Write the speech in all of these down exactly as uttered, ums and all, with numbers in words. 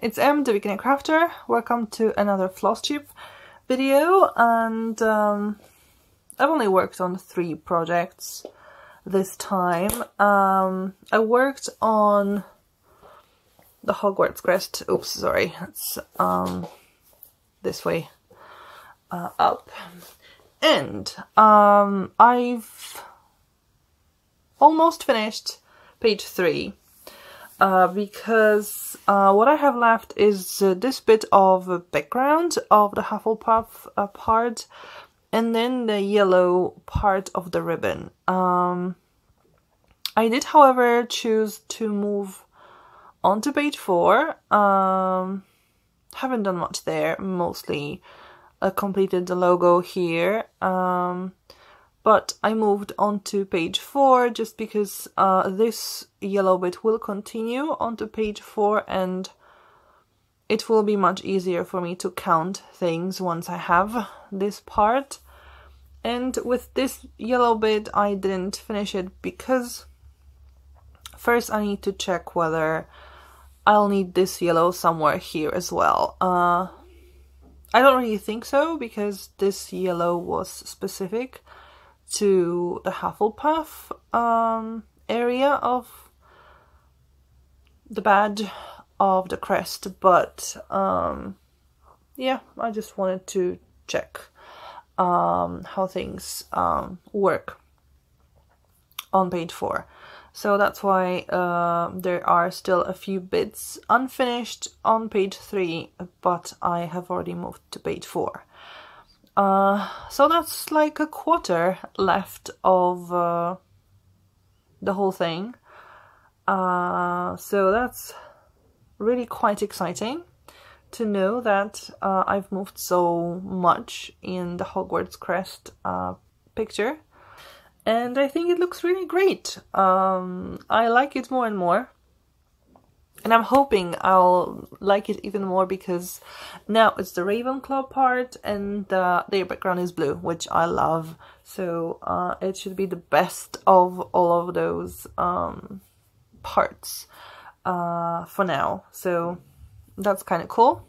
It's Em, the Beginner Crafter. Welcome to another FlossTube video, and um, I've only worked on three projects this time. Um, I worked on the Hogwarts Crest. Oops, sorry, it's um, this way uh, up. And um, I've almost finished page three. Uh, because uh, what I have left is uh, this bit of background of the Hufflepuff uh, part, and then the yellow part of the ribbon. Um, I did, however, choose to move on to page four. Um, haven't done much there, mostly uh, completed the logo here. Um, But I moved on to page four just because uh, this yellow bit will continue onto page four, and it will be much easier for me to count things once I have this part. And with this yellow bit, I didn't finish it because first I need to check whether I'll need this yellow somewhere here as well. Uh, I don't really think so, because this yellow was specific to the Hufflepuff um, area of the badge of the crest, but um, yeah, I just wanted to check um, how things um, work on page four. So that's why uh, there are still a few bits unfinished on page three, but I have already moved to page four. Uh, so that's like a quarter left of uh, the whole thing. Uh, so that's really quite exciting to know that uh, I've moved so much in the Hogwarts Crest uh, picture. And I think it looks really great. Um, I like it more and more. And I'm hoping I'll like it even more because now it's the Ravenclaw part, and uh, their background is blue, which I love. So uh, it should be the best of all of those um, parts uh, for now. So that's kind of cool.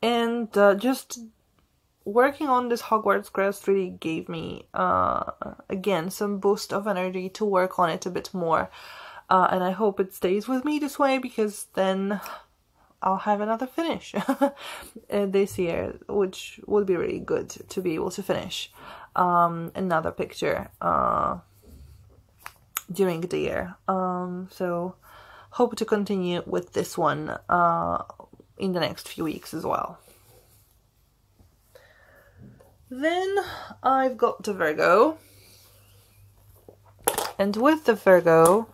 And uh, just working on this Hogwarts Crest really gave me, uh, again, some boost of energy to work on it a bit more. Uh, and I hope it stays with me this way, because then I'll have another finish this year, which would be really good to be able to finish um, another picture uh, during the year. Um, so hope to continue with this one uh, in the next few weeks as well. Then I've got the Virgo, and with the Virgo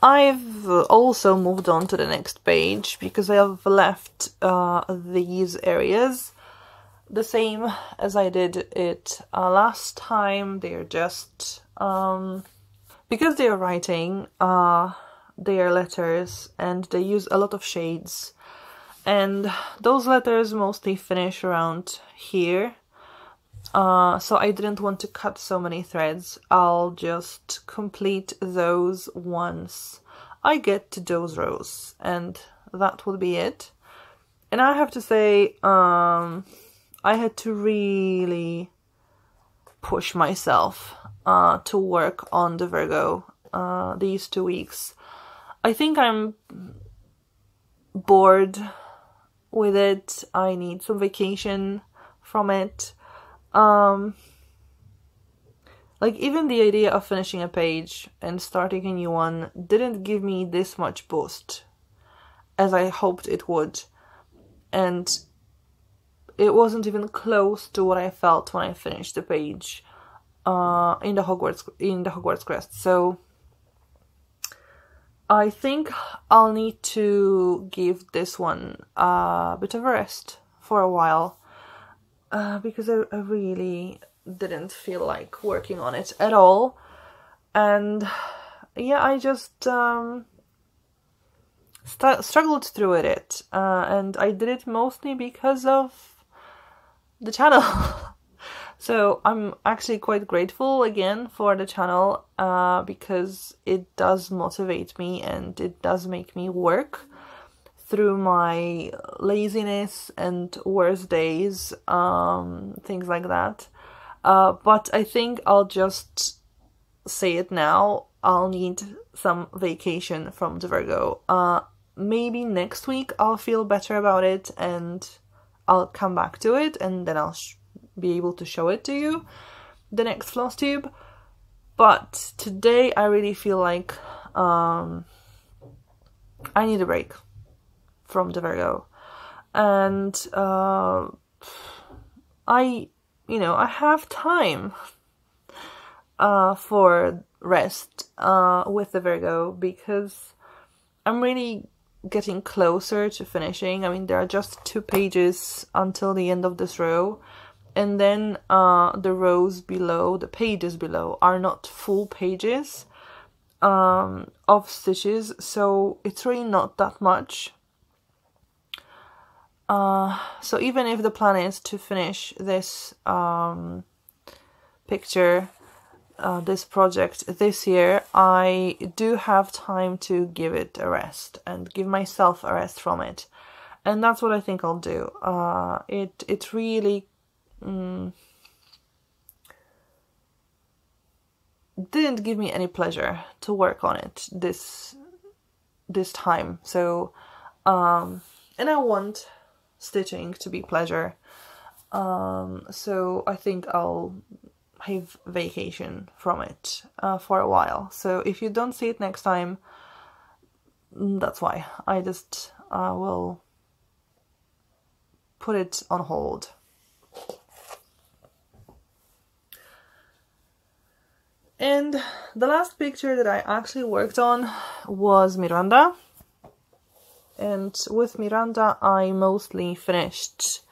I've also moved on to the next page because I have left uh, these areas the same as I did it uh, last time. They're just, um, because they are writing uh, their letters, and they use a lot of shades, and those letters mostly finish around here. Uh, so I didn't want to cut so many threads. I'll just complete those once I get to those rows, and that will be it. And I have to say, um, I had to really push myself uh, to work on the Virgo uh, these two weeks. I think I'm bored with it. I need some vacation from it. Um, like, even the idea of finishing a page and starting a new one didn't give me this much boost as I hoped it would, and it wasn't even close to what I felt when I finished the page uh, in the Hogwarts in the Hogwarts Crest. So I think I'll need to give this one a bit of a rest for a while. Uh, because I, I really didn't feel like working on it at all. And yeah, I just um, st struggled through it. Uh, and I did it mostly because of the channel. So I'm actually quite grateful again for the channel, uh, because it does motivate me and it does make me work through my laziness and worse days, um, things like that. Uh, but I think I'll just say it now, I'll need some vacation from the Virgo. Uh, maybe next week I'll feel better about it and I'll come back to it, and then I'll sh be able to show it to you, the next FlossTube. But today I really feel like um, I need a break from the Virgo. And uh, I, you know, I have time uh, for rest uh, with the Virgo, because I'm really getting closer to finishing. I mean, there are just two pages until the end of this row, and then uh, the rows below, the pages below, are not full pages um, of stitches, so it's really not that much. Uh, so even if the plan is to finish this um, picture, Uh, this project this year, I do have time to give it a rest and give myself a rest from it, and that's what I think I'll do. Uh, it it really um, didn't give me any pleasure to work on it this this time. So, um, and I want stitching to be pleasure. Um, so I think I'll have vacation from it uh, for a while. So if you don't see it next time, that's why. I just uh, will put it on hold. And the last picture that I actually worked on was Miranda, and with Miranda I mostly finished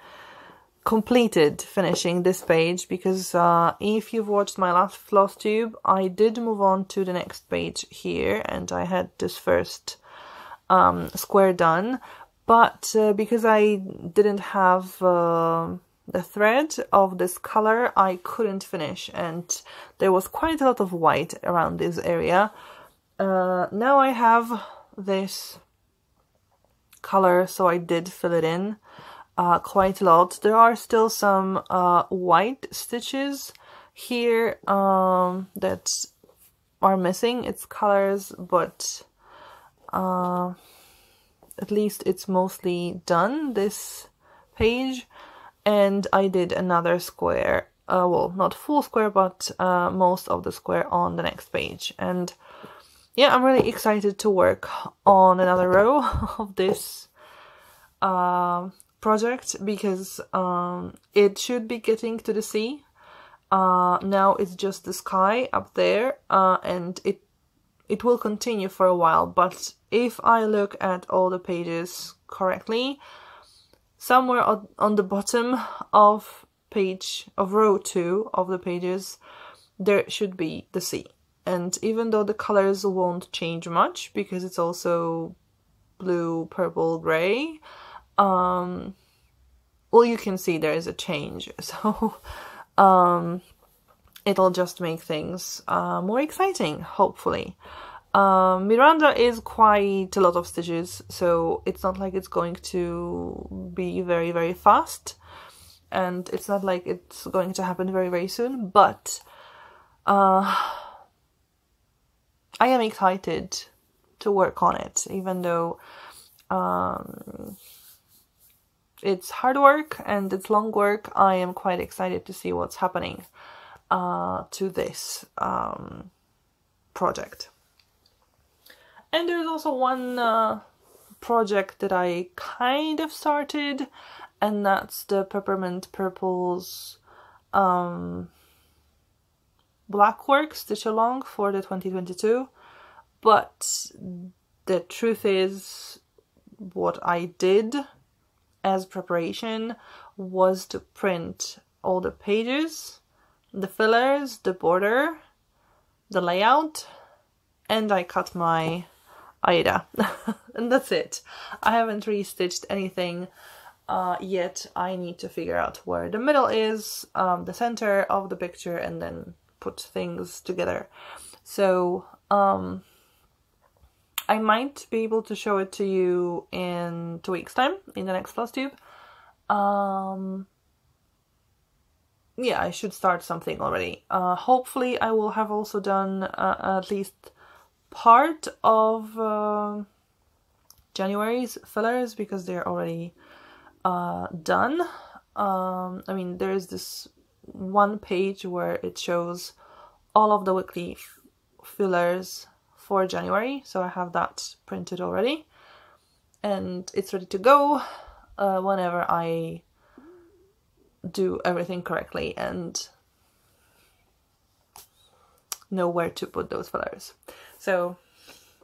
completed finishing this page, because uh, if you've watched my last FlossTube, I did move on to the next page here, and I had this first um, square done, but uh, because I didn't have uh, the thread of this color, I couldn't finish, and there was quite a lot of white around this area. Uh, now I have this color, so I did fill it in. Uh, quite a lot. There are still some uh, white stitches here um, that are missing its colors, but uh, at least it's mostly done, this page. And I did another square, uh, well, not full square, but uh, most of the square on the next page. And yeah, I'm really excited to work on another row of this uh, project, because um, it should be getting to the sea. Uh, now it's just the sky up there, uh, and it it will continue for a while, but if I look at all the pages correctly, somewhere on, on the bottom of page of row two of the pages, there should be the sea. And even though the colors won't change much, because it's also blue, purple, grey, um well, you can see there is a change, so um it'll just make things uh more exciting, hopefully. um Miranda is quite a lot of stitches, so it's not like it's going to be very very fast, and it's not like it's going to happen very very soon, but uh I am excited to work on it, even though um it's hard work and it's long work. I am quite excited to see what's happening uh, to this um, project. And there's also one uh, project that I kind of started, and that's the Peppermint Purples um, black work stitch along for the twenty twenty-two, but the truth is what I did as preparation was to print all the pages, the fillers, the border, the layout, and I cut my Aida. And that's it. I haven't really stitched anything uh, yet I need to figure out where the middle is, um, the center of the picture, and then put things together. So um, I might be able to show it to you in two weeks time, in the next FlossTube. Um, yeah, I should start something already. Uh, hopefully I will have also done uh, at least part of uh, January's fillers, because they're already uh, done. Um, I mean, there is this one page where it shows all of the weekly fillers for January, so I have that printed already and it's ready to go uh, whenever I do everything correctly and know where to put those fillers. So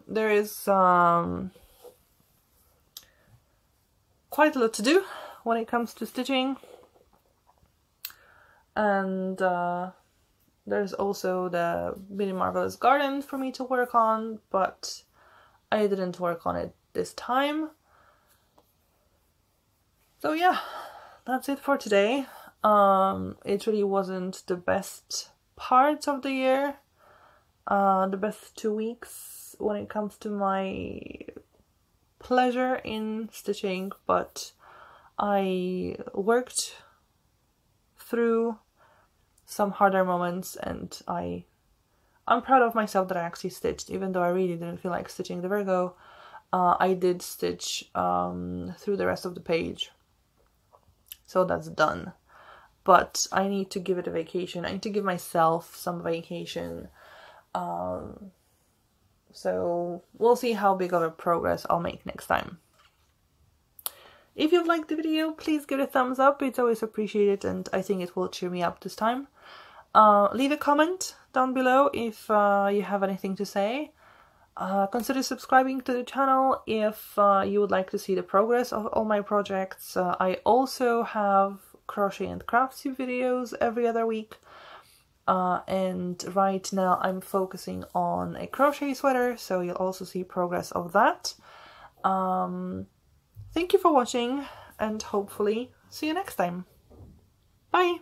there is um, quite a lot to do when it comes to stitching, and uh, there's also the Really Marvelous Garden for me to work on, but I didn't work on it this time. So yeah, that's it for today. Um, it really wasn't the best part of the year, uh, the best two weeks when it comes to my pleasure in stitching, but I worked through some harder moments, and I, I'm proud of myself that I actually stitched, even though I really didn't feel like stitching the Virgo. Uh, I did stitch um, through the rest of the page, so that's done. But I need to give it a vacation. I need to give myself some vacation. Um, so we'll see how big of a progress I'll make next time. If you've liked the video, please give it a thumbs up, it's always appreciated and I think it will cheer me up this time. Uh, leave a comment down below if uh, you have anything to say. Uh, consider subscribing to the channel if uh, you would like to see the progress of all my projects. Uh, I also have crochet and craftsy videos every other week. Uh, and right now I'm focusing on a crochet sweater, so you'll also see progress of that. Um, Thank you for watching, and hopefully see you next time. Bye!